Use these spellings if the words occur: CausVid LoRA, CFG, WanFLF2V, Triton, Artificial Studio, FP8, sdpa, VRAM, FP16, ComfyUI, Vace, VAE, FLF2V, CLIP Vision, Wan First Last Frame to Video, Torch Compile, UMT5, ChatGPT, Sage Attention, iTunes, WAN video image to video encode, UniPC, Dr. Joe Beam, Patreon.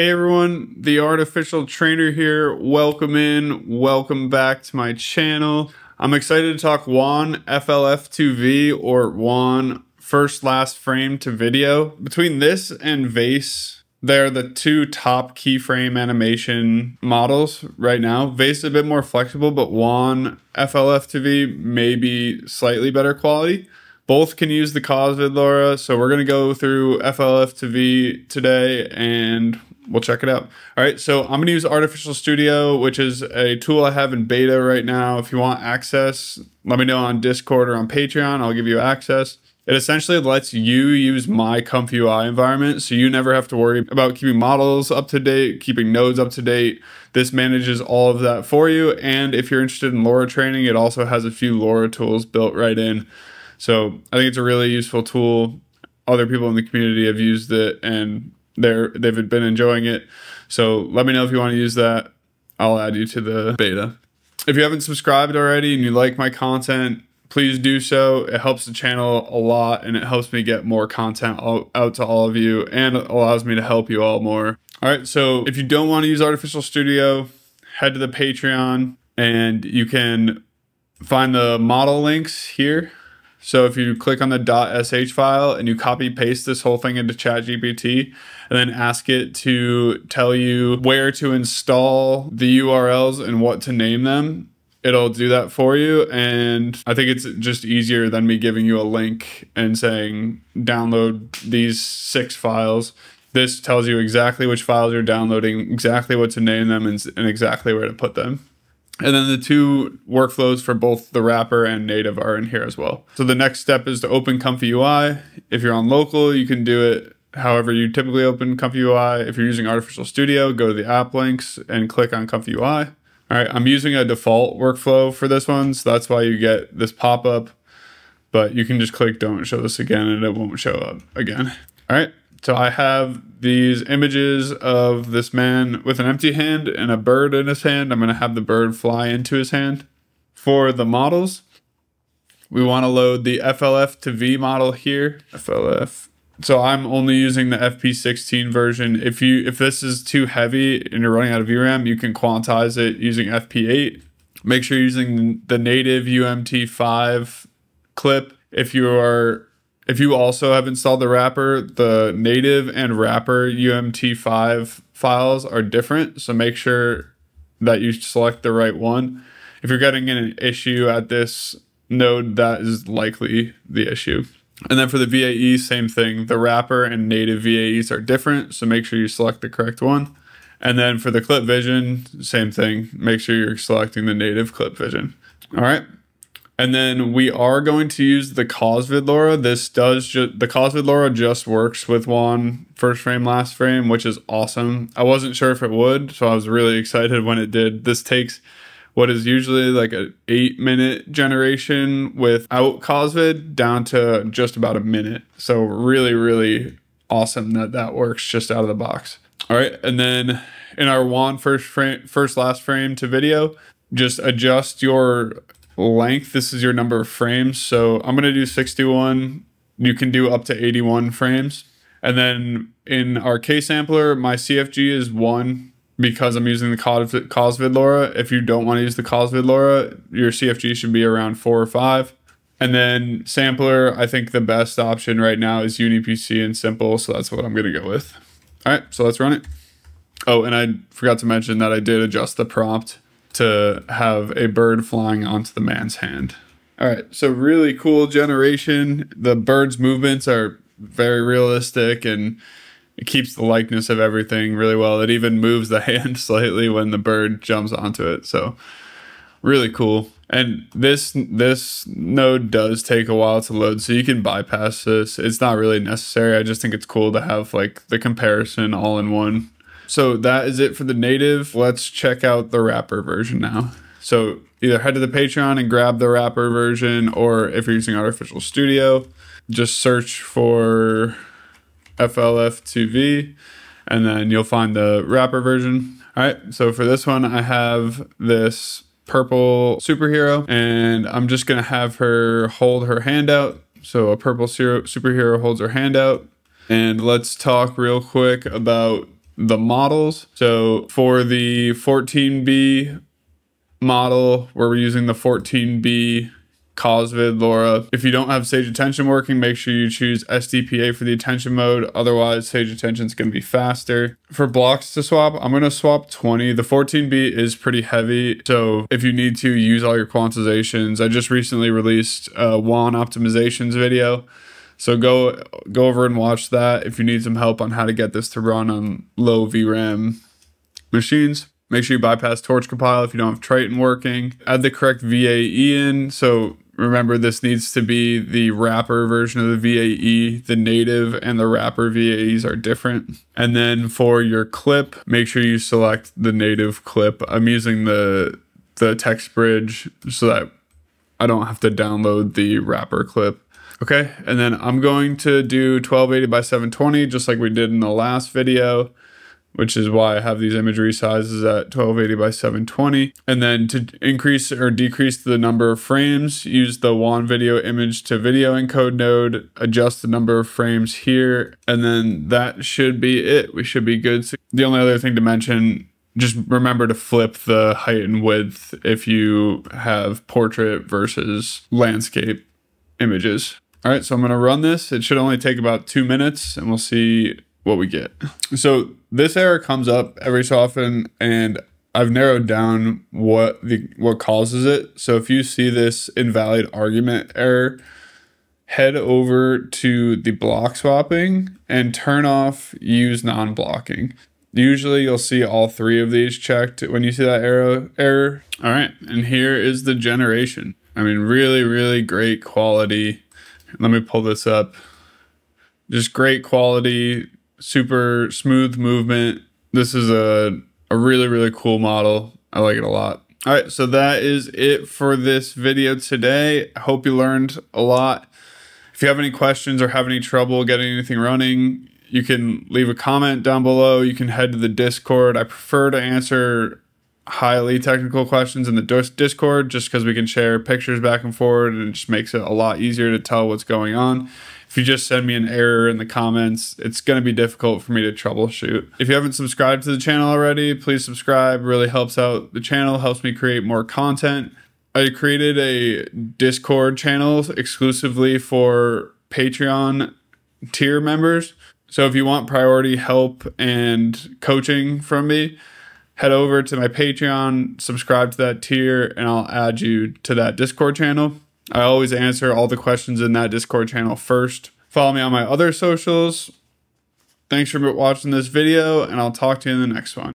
Hey everyone, the Artificial Trainer here. Welcome in, welcome back to my channel. I'm excited to talk WAN FLF2V or WAN First Last Frame to Video. Between this and Vace, they're the two top keyframe animation models right now. Vace is a bit more flexible, but WAN FLF2V may be slightly better quality. Both can use the CausVid LoRA, so we're gonna go through FLF2V today and we'll check it out. All right, so I'm gonna use Artificial Studio, which is a tool I have in beta right now. If you want access, let me know on Discord or on Patreon, I'll give you access. It essentially lets you use my ComfyUI environment, so you never have to worry about keeping models up to date, keeping nodes up to date. This manages all of that for you. And if you're interested in LoRA training, it also has a few LoRA tools built right in. So I think it's a really useful tool. Other people in the community have used it and they've been enjoying it. So let me know if you want to use that. I'll add you to the beta. If you haven't subscribed already and you like my content, please do so. It helps the channel a lot and it helps me get more content out to all of you and allows me to help you all more. All right, so if you don't want to use Artificial Studio, head to the Patreon and you can find the model links here. So if you click on the .sh file and you copy paste this whole thing into ChatGPT and then ask it to tell you where to install the URLs and what to name them, it'll do that for you. And I think it's just easier than me giving you a link and saying, download these 6 files. This tells you exactly which files you're downloading, exactly what to name them, and exactly where to put them. And then the two workflows for both the wrapper and native are in here as well. So the next step is to open ComfyUI. If you're on local, you can do it however you typically open ComfyUI. If you're using Artificial Studio, go to the app links and click on ComfyUI. All right, I'm using a default workflow for this one, so that's why you get this pop-up, but you can just click don't show this again and it won't show up again. All right, so I have these images of this man with an empty hand and a bird in his hand. I'm going to have the bird fly into his hand. For the models, we want to load the FLF2V model here. FLF. So I'm only using the FP16 version. If this is too heavy and you're running out of VRAM, you can quantize it using FP8. Make sure you're using the native UMT5 clip. If you also have installed the wrapper, the native and wrapper UMT5 files are different, so make sure that you select the right one. If you're getting an issue at this node, that is likely the issue. And then for the VAE, same thing. The wrapper and native VAEs are different, so make sure you select the correct one. And then for the CLIP Vision, same thing. Make sure you're selecting the native CLIP Vision. All right. And then we are going to use the CausVid LoRA. The CausVid LoRA just works with WAN First Frame Last Frame, which is awesome. I wasn't sure if it would, so I was really excited when it did. This takes what is usually like an 8-minute generation without CausVid down to just about a minute. So really, really awesome that that works just out of the box. All right, and then in our WAN First Last Frame to Video, just adjust your length. This is your number of frames, so I'm going to do 61. You can do up to 81 frames. And then in our K sampler, my CFG is 1 because I'm using the CausVid LoRA. If you don't want to use the CausVid LoRA, your CFG should be around 4 or 5. And then sampler, I think the best option right now is UniPC and simple, so that's what I'm going to go with. All right, so let's run it. Oh, and I forgot to mention that I did adjust the prompt to have a bird flying onto the man's hand. All right, so really cool generation. The bird's movements are very realistic and it keeps the likeness of everything really well. It even moves the hand slightly when the bird jumps onto it, so really cool. And this node does take a while to load, so you can bypass this. It's not really necessary. I just think it's cool to have like the comparison all in one. So that is it for the native. Let's check out the wrapper version now. So either head to the Patreon and grab the wrapper version, or if you're using Artificial Studio, just search for FLF2V and then you'll find the wrapper version. All right, so for this one, I have this purple superhero and I'm just gonna have her hold her hand out. So a purple superhero holds her hand out. And let's talk real quick about the models. So for the 14B model, where we're using the 14B CausVid LoRA, if you don't have Sage Attention working, make sure you choose sdpa for the attention mode. Otherwise, Sage Attention is going to be faster. For blocks to swap, I'm going to swap 20. The 14B is pretty heavy, so if you need to, use all your quantizations. I just recently released a WAN optimizations video, so go over and watch that if you need some help on how to get this to run on low VRAM machines. Make sure you bypass Torch Compile if you don't have Triton working. Add the correct VAE in. So remember, this needs to be the wrapper version of the VAE. The native and the wrapper VAEs are different. And then for your clip, make sure you select the native clip. I'm using the text bridge so that I don't have to download the wrapper clip. Okay, and then I'm going to do 1280 by 720, just like we did in the last video, which is why I have these image resizes at 1280 by 720. And then to increase or decrease the number of frames, use the WAN video image to video encode node, adjust the number of frames here, and then that should be it. We should be good. So the only other thing to mention, just remember to flip the height and width if you have portrait versus landscape images. All right, so I'm gonna run this. It should only take about 2 minutes and we'll see what we get. So this error comes up every so often, and I've narrowed down what causes it. So if you see this invalid argument error, head over to the block swapping and turn off use non-blocking. Usually you'll see all three of these checked when you see that error. All right, and here is the generation. I mean, really, really great quality. Let me pull this up. Just great quality, super smooth movement. This is a really, really cool model. I like it a lot. All right, so that is it for this video today. I hope you learned a lot. If you have any questions or have any trouble getting anything running, you can leave a comment down below. You can head to the Discord. I prefer to answer highly technical questions in the Discord just because we can share pictures back and forward, and it just makes it a lot easier to tell what's going on. If you just send me an error in the comments, it's going to be difficult for me to troubleshoot. If you haven't subscribed to the channel already, please subscribe. It really helps out the channel, helps me create more content. I created a Discord channel exclusively for Patreon tier members. So if you want priority help and coaching from me, head over to my Patreon, subscribe to that tier, and I'll add you to that Discord channel. I always answer all the questions in that Discord channel first. Follow me on my other socials. Thanks for watching this video, and I'll talk to you in the next one.